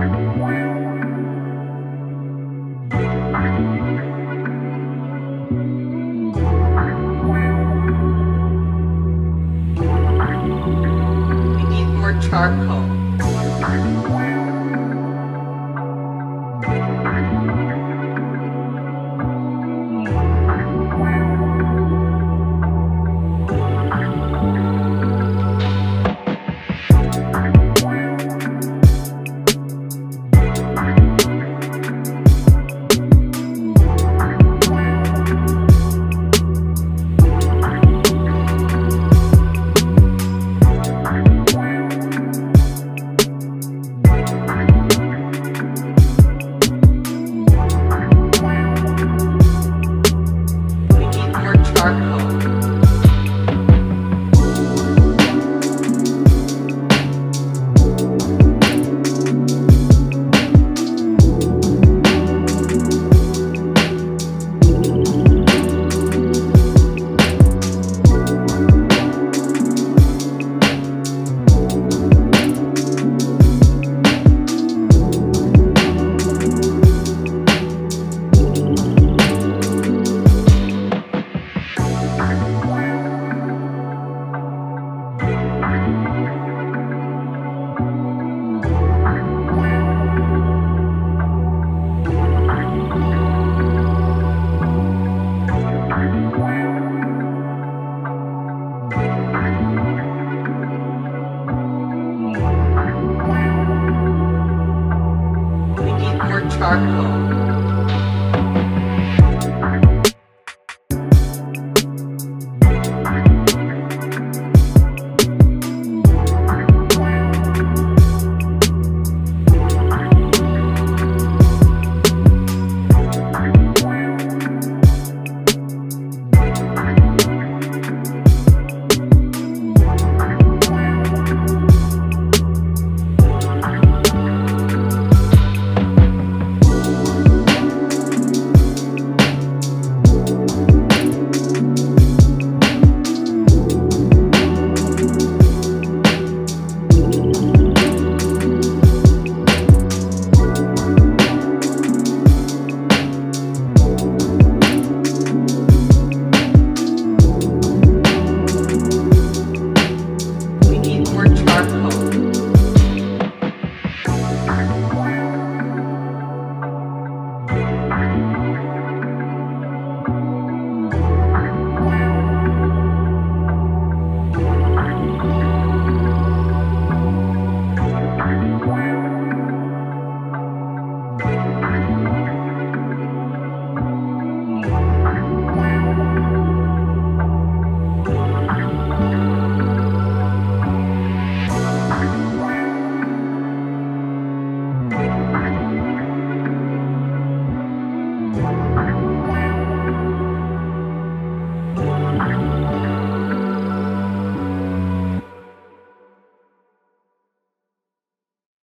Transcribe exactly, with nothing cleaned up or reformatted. We need more charcoal. Charcoal. We'll be right back.